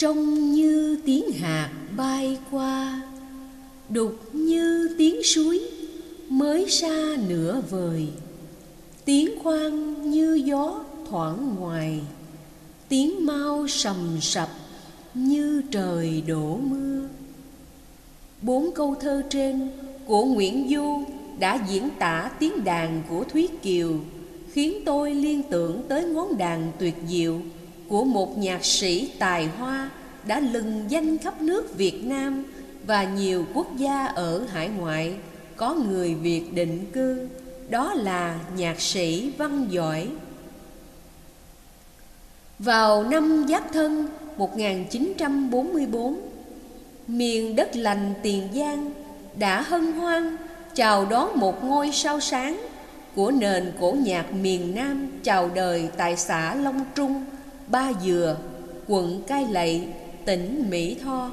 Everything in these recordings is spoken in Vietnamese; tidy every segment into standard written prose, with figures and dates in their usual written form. trông như tiếng hạt bay qua, đục như tiếng suối mới xa nửa vời, tiếng khoan như gió thoảng ngoài, tiếng mau sầm sập như trời đổ mưa. Bốn câu thơ trên của Nguyễn Du đã diễn tả tiếng đàn của Thúy Kiều, khiến tôi liên tưởng tới ngón đàn tuyệt diệu của một nhạc sĩ tài hoa đã lừng danh khắp nước Việt Nam và nhiều quốc gia ở hải ngoại có người Việt định cư, đó là nhạc sĩ Văn Giỏi. Vào năm Giáp Thân 1944, miền đất lành Tiền Giang đã hân hoan chào đón một ngôi sao sáng của nền cổ nhạc miền Nam chào đời tại xã Long Trung, Ba Dừa, quận Cai Lậy, tỉnh Mỹ Tho.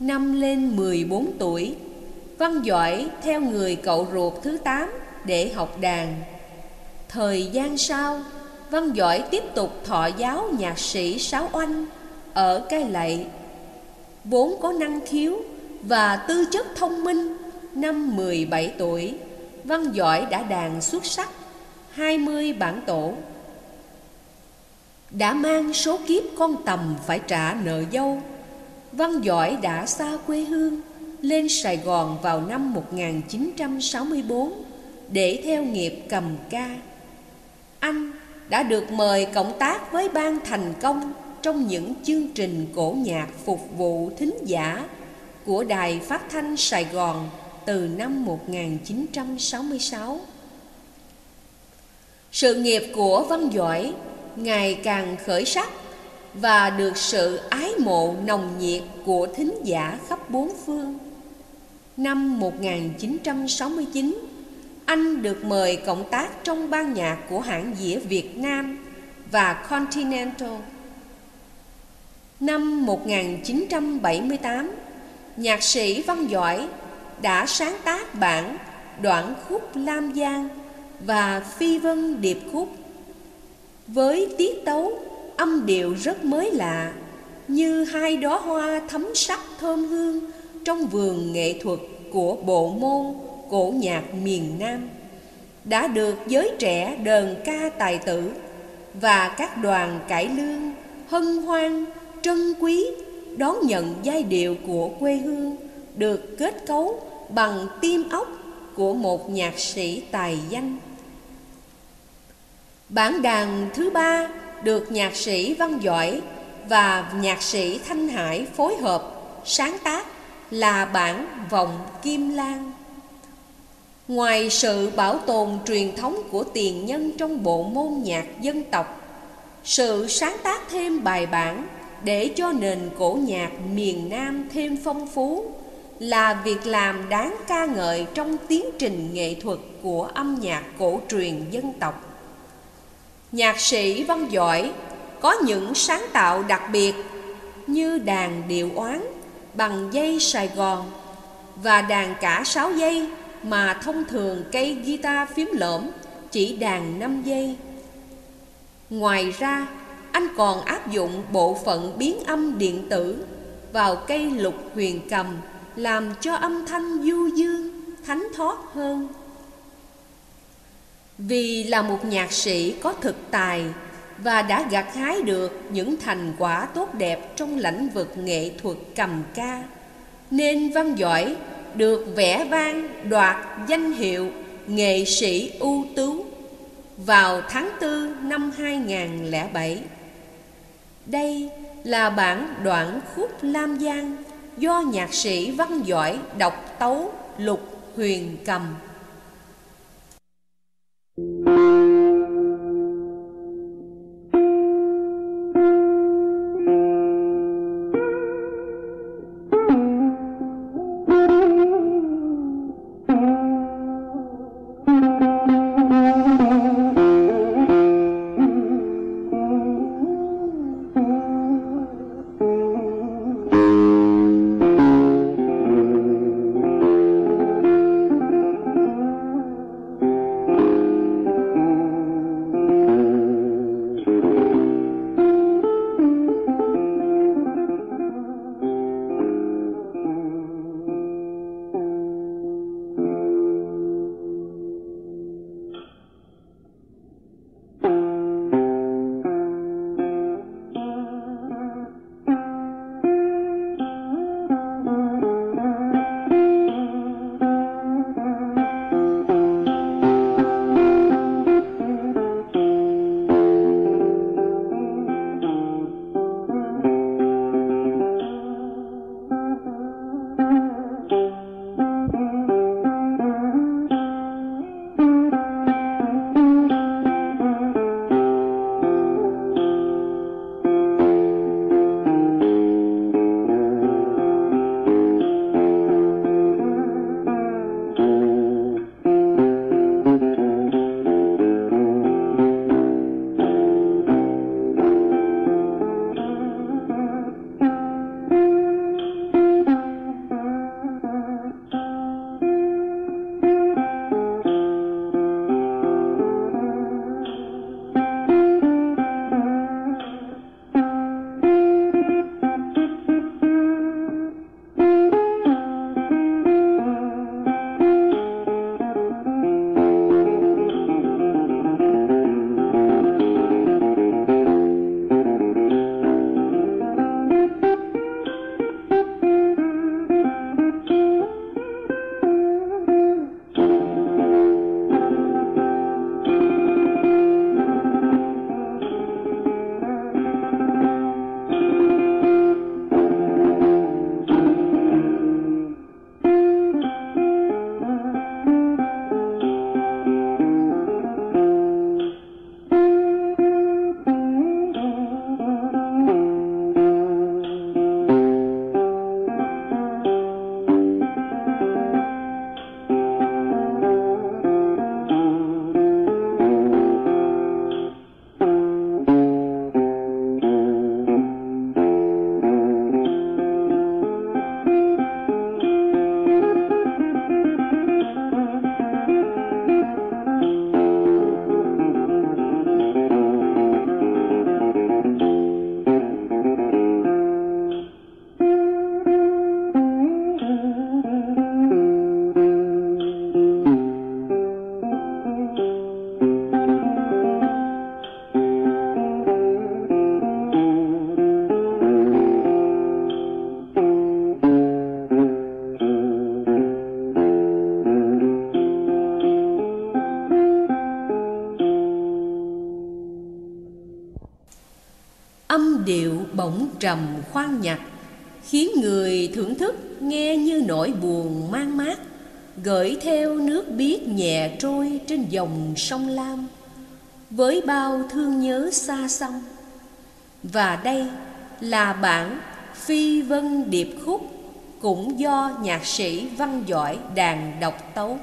Năm lên 14 tuổi, Văn Giỏi theo người cậu ruột thứ 8 để học đàn. Thời gian sau, Văn Giỏi tiếp tục thọ giáo nhạc sĩ Sáu Oanh ở Cai Lậy. Vốn có năng khiếu và tư chất thông minh, năm 17 tuổi, Văn Giỏi đã đàn xuất sắc 20 bản tổ. Đã mang số kiếp con tầm phải trả nợ dâu, Văn Giỏi đã xa quê hương, lên Sài Gòn vào năm 1964 để theo nghiệp cầm ca. Anh đã được mời cộng tác với ban thành công trong những chương trình cổ nhạc phục vụ thính giả của Đài Phát thanh Sài Gòn từ năm 1966. Sự nghiệp của Văn Giỏi ngày càng khởi sắc và được sự ái mộ nồng nhiệt của thính giả khắp bốn phương. Năm 1969, anh được mời cộng tác trong ban nhạc của hãng dĩa Việt Nam và Continental. Năm 1978, nhạc sĩ Văn Giỏi đã sáng tác bản Đoạn khúc Lam Giang và Phi Vân điệp khúc với tiết tấu âm điệu rất mới lạ, như hai đóa hoa thấm sắc thơm hương trong vườn nghệ thuật của bộ môn cổ nhạc miền Nam, đã được giới trẻ đờn ca tài tử và các đoàn cải lương hân hoan trân quý, đón nhận giai điệu của quê hương được kết cấu bằng tim óc của một nhạc sĩ tài danh. Bản đàn thứ ba được nhạc sĩ Văn Giỏi và nhạc sĩ Thanh Hải phối hợp sáng tác là bản Vọng Kim Lang. Ngoài sự bảo tồn truyền thống của tiền nhân trong bộ môn nhạc dân tộc, sự sáng tác thêm bài bản để cho nền cổ nhạc miền Nam thêm phong phú là việc làm đáng ca ngợi trong tiến trình nghệ thuật của âm nhạc cổ truyền dân tộc. Nhạc sĩ Văn Giỏi có những sáng tạo đặc biệt như đàn điệu oán bằng dây Sài Gòn và đàn cả 6 dây mà thông thường cây guitar phím lõm chỉ đàn 5 dây. Ngoài ra, anh còn áp dụng bộ phận biến âm điện tử vào cây lục huyền cầm làm cho âm thanh du dương, thánh thoát hơn. Vì là một nhạc sĩ có thực tài và đã gặt hái được những thành quả tốt đẹp trong lĩnh vực nghệ thuật cầm ca, nên Văn Giỏi được vẻ vang đoạt danh hiệu nghệ sĩ ưu tú vào tháng 4 năm 2007. Đây là bản Đoạn khúc Lam Giang do nhạc sĩ Văn Giỏi độc tấu lục huyền cầm. bỗng trầm khoan nhạt, khiến người thưởng thức nghe như nỗi buồn mang mát, gởi theo nước biếc nhẹ trôi trên dòng sông Lam, với bao thương nhớ xa xăm. Và đây là bản Phi Vân Điệp Khúc, cũng do nhạc sĩ Văn Giỏi đàn độc tấu.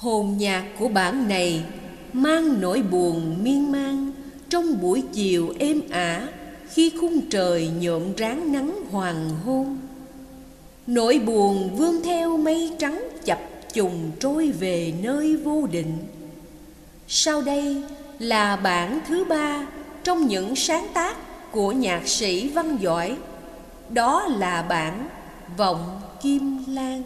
Hồn nhạc của bản này mang nỗi buồn miên man trong buổi chiều êm ả, khi khung trời nhuộm ráng nắng hoàng hôn. Nỗi buồn vươn theo mây trắng chập trùng trôi về nơi vô định. Sau đây là bản thứ ba trong những sáng tác của nhạc sĩ Văn Giỏi, đó là bản Vọng Kim Lang.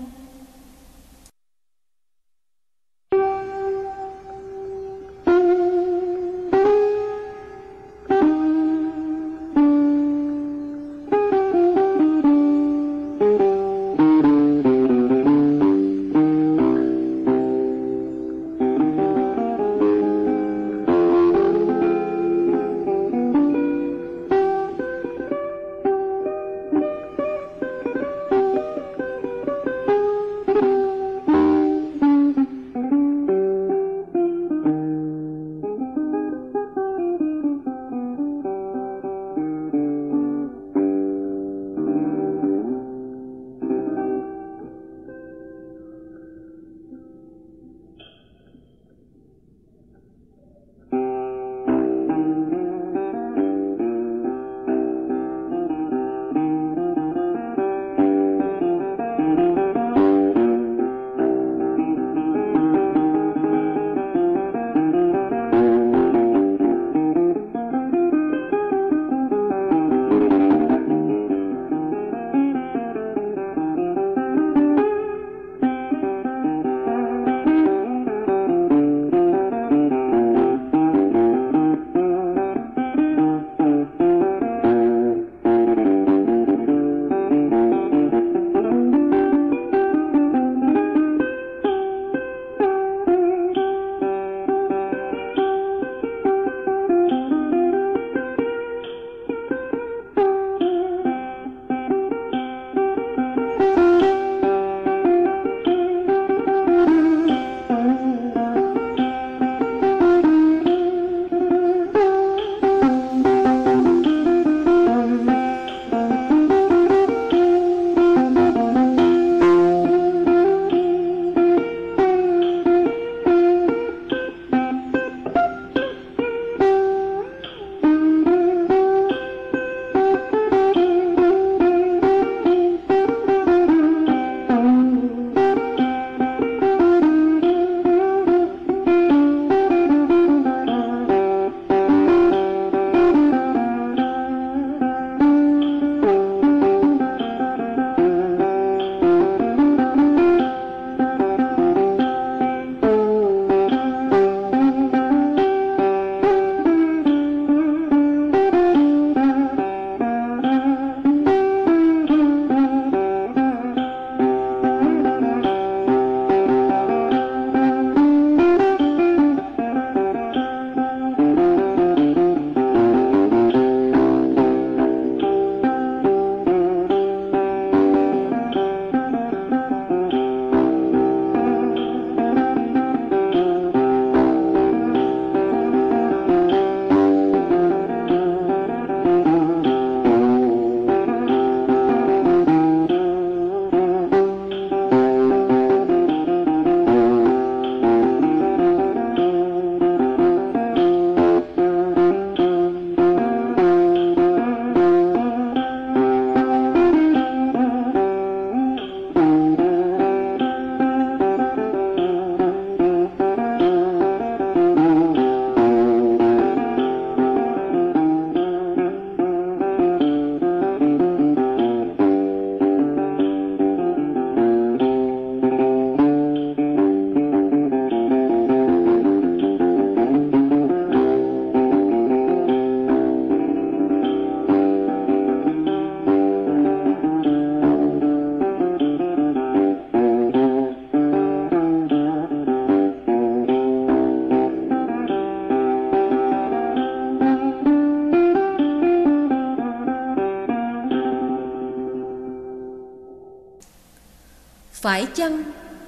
Phải chăng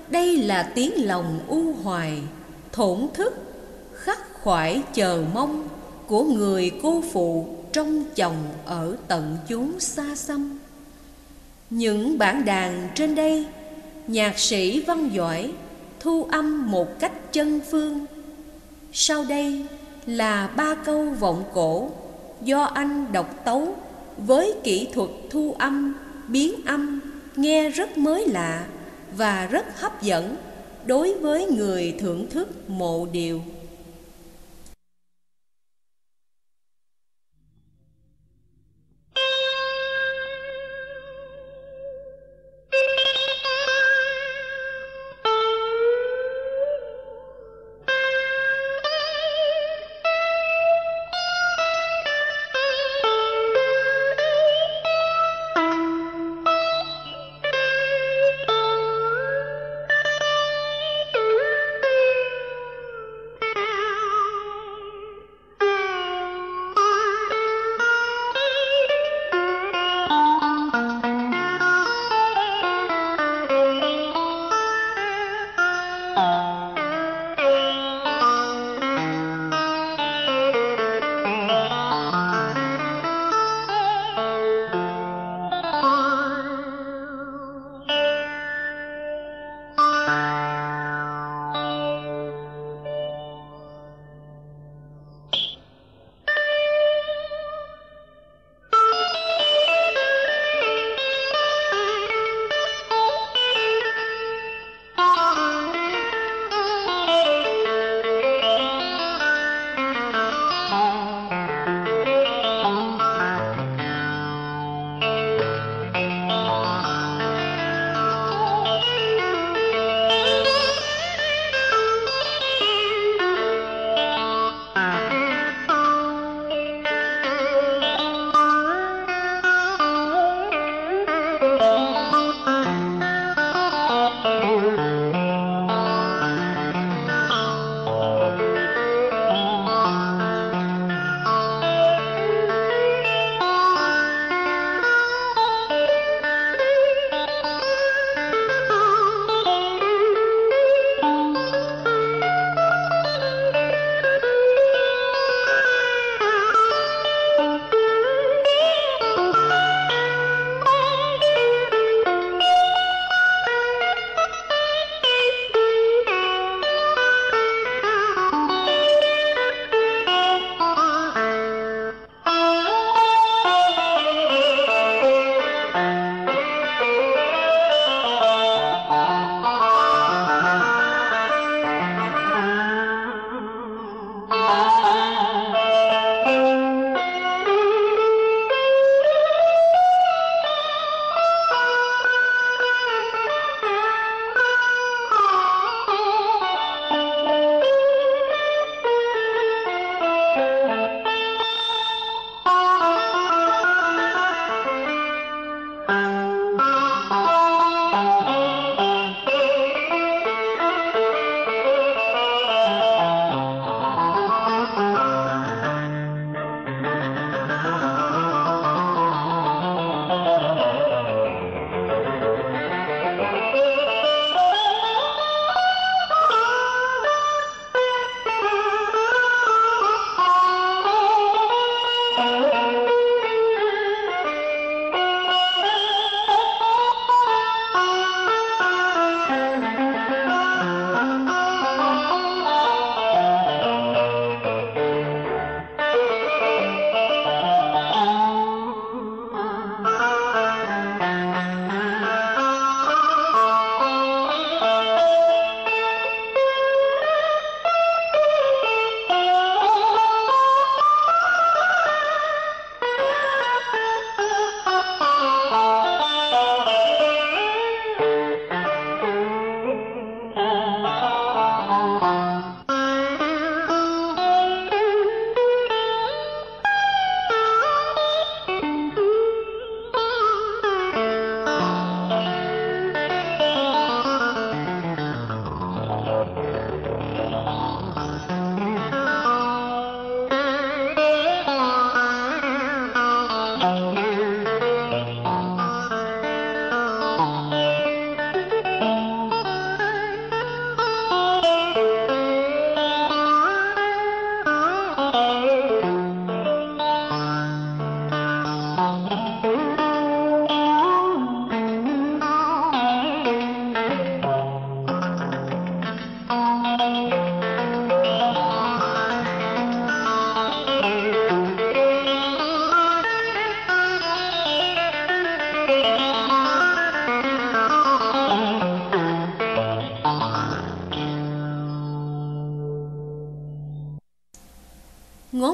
đây là tiếng lòng u hoài, thổn thức, khắc khoải chờ mong của người cô phụ trong chồng ở tận chốn xa xăm? Những bản đàn trên đây, nhạc sĩ Văn Giỏi thu âm một cách chân phương. Sau đây là ba câu vọng cổ do anh độc tấu với kỹ thuật thu âm, biến âm nghe rất mới lạ và rất hấp dẫn đối với người thưởng thức mộ điệu.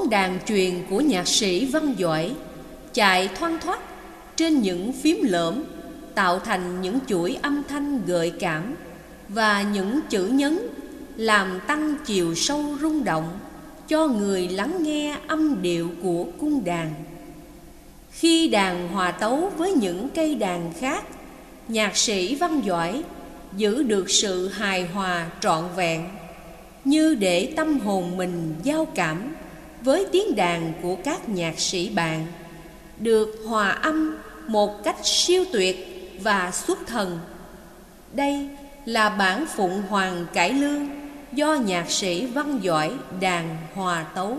món đàn truyền của nhạc sĩ Văn Giỏi chạy thoăn thoắt trên những phím lởm, tạo thành những chuỗi âm thanh gợi cảm và những chữ nhấn làm tăng chiều sâu rung động cho người lắng nghe âm điệu của cung đàn. Khi đàn hòa tấu với những cây đàn khác, nhạc sĩ Văn Giỏi giữ được sự hài hòa trọn vẹn, như để tâm hồn mình giao cảm với tiếng đàn của các nhạc sĩ bạn, được hòa âm một cách siêu tuyệt và xuất thần. Đây là bản Phụng Hoàng Cải Lương do nhạc sĩ Văn Giỏi đàn hòa tấu.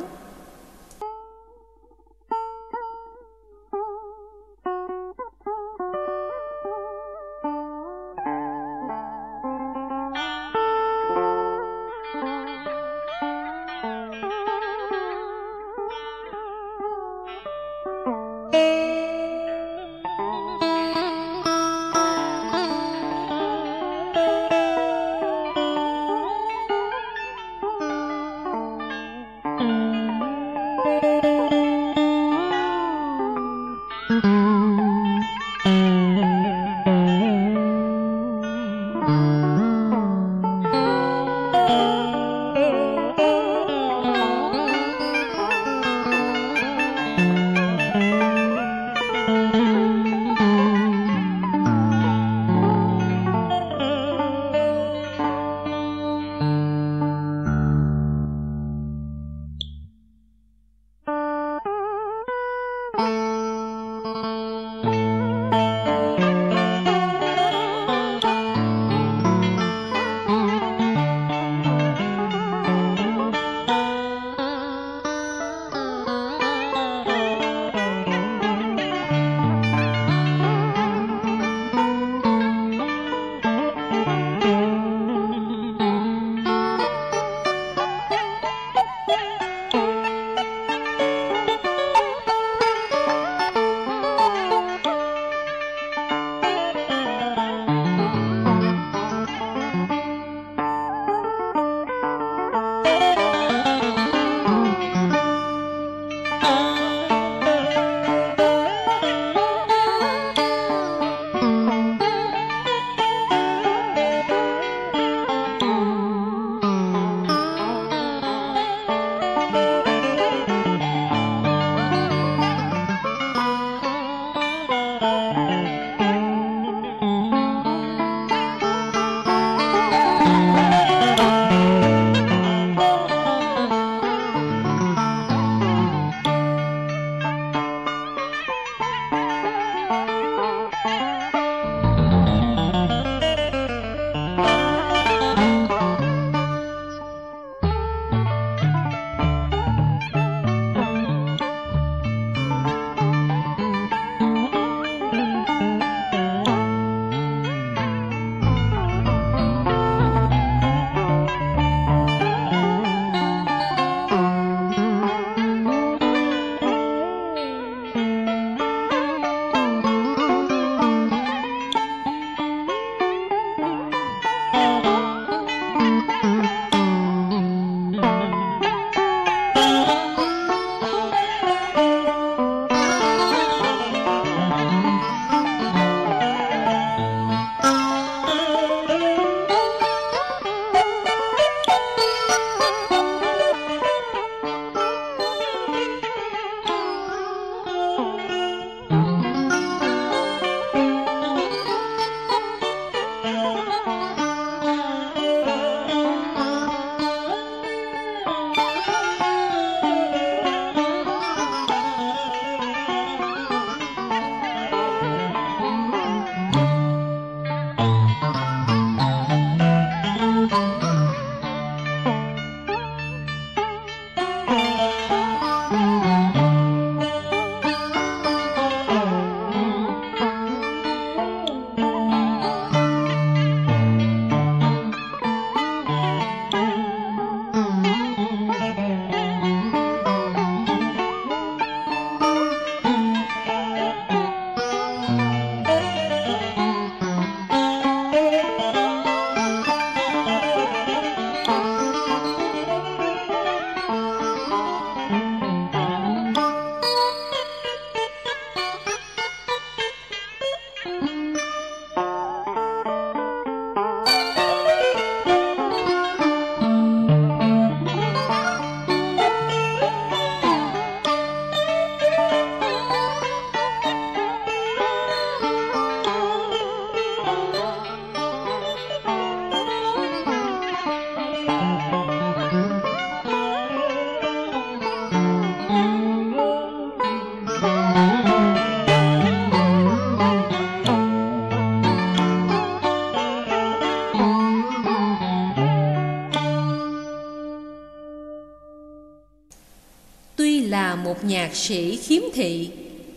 là một nhạc sĩ khiếm thị,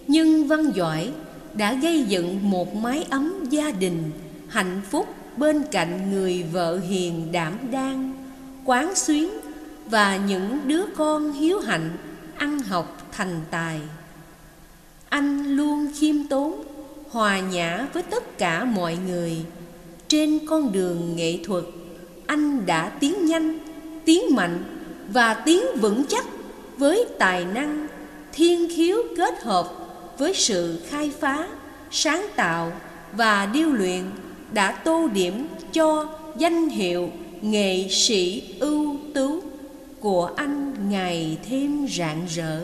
nhưng Văn Giỏi đã gây dựng một mái ấm gia đình hạnh phúc bên cạnh người vợ hiền đảm đang, quán xuyến và những đứa con hiếu hạnh ăn học thành tài. Anh luôn khiêm tốn, hòa nhã với tất cả mọi người. Trên con đường nghệ thuật, anh đã tiến nhanh, tiến mạnh và tiến vững chắc với tài năng, thiên khiếu kết hợp với sự khai phá, sáng tạo và điêu luyện đã tô điểm cho danh hiệu nghệ sĩ ưu tú của anh ngày thêm rạng rỡ.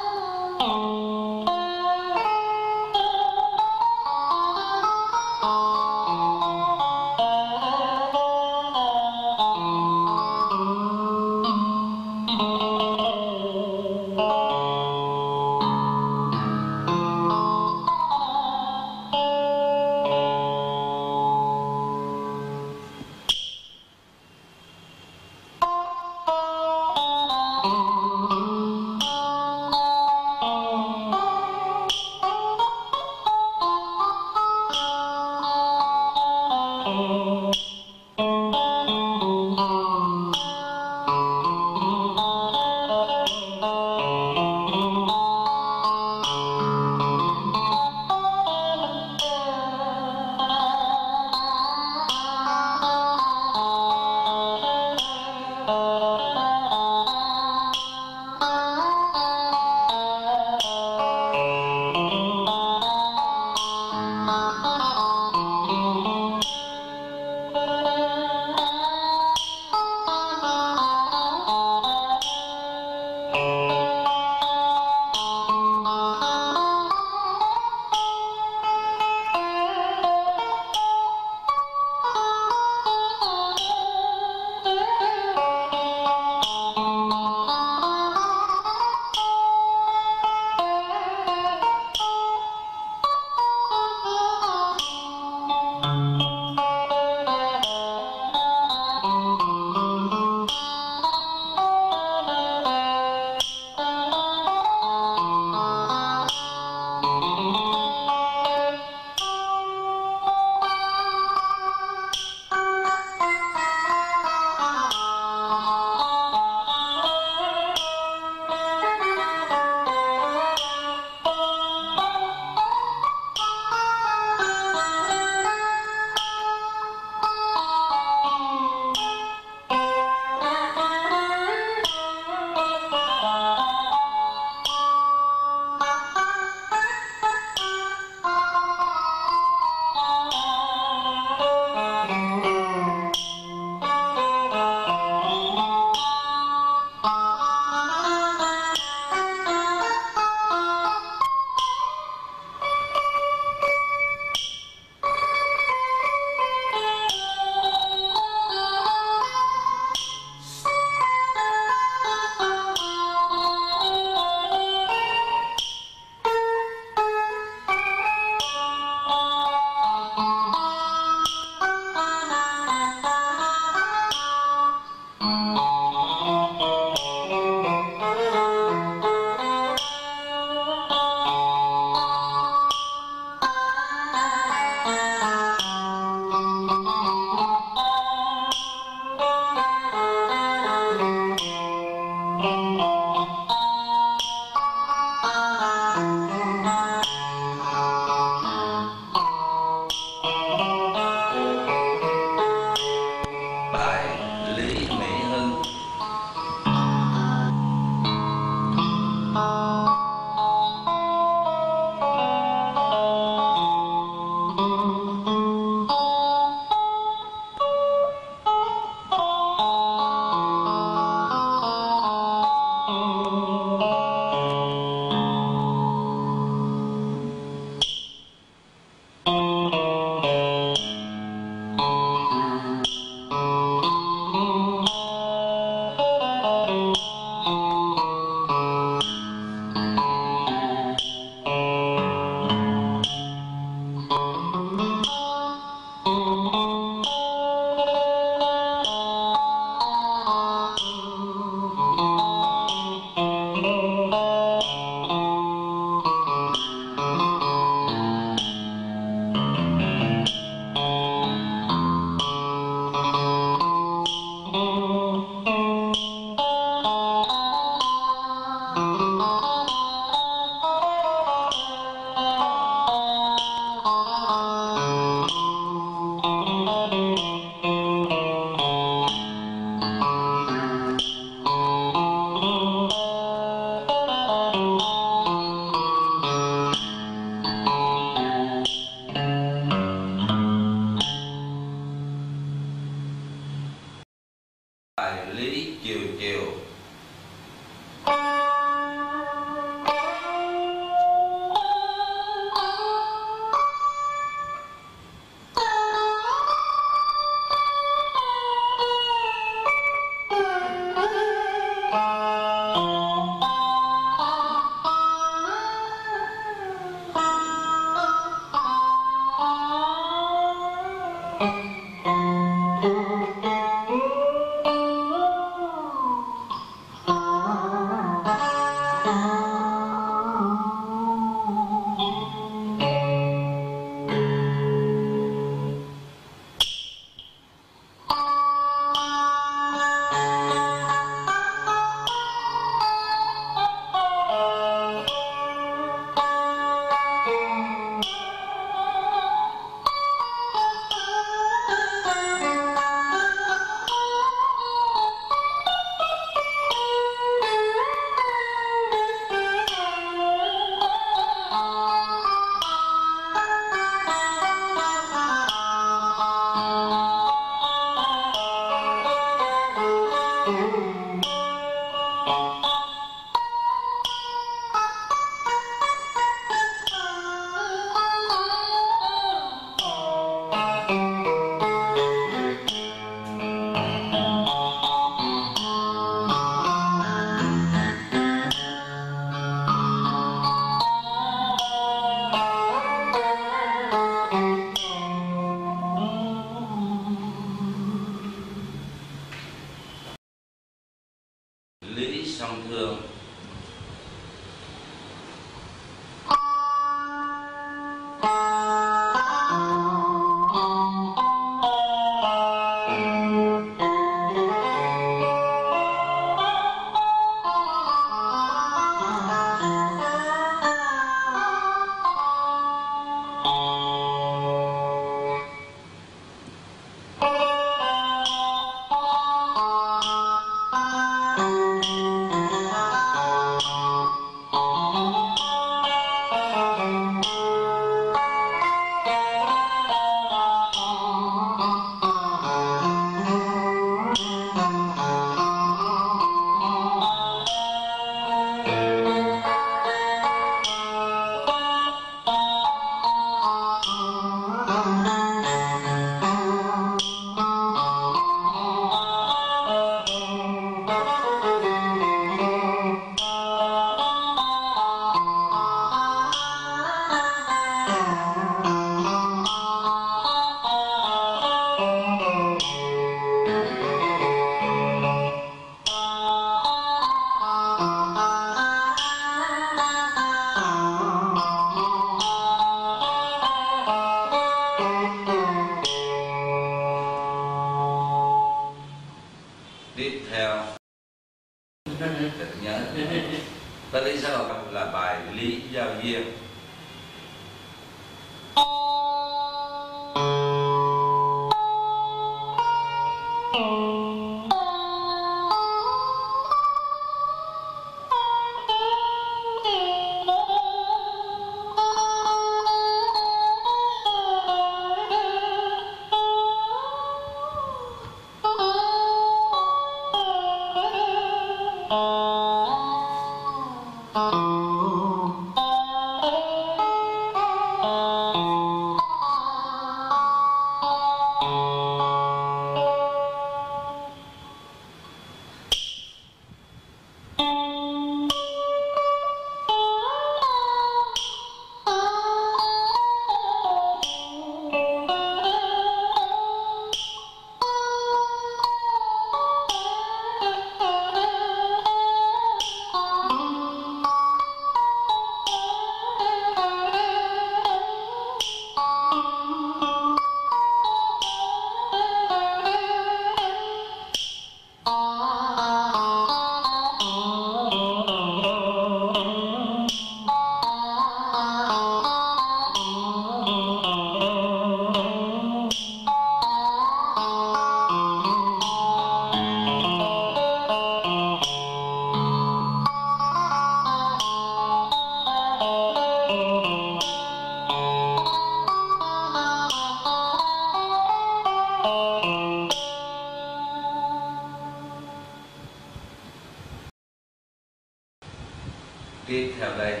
Tiếp theo đây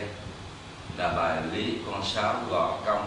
là bài Lý Con Sáo Gò Công.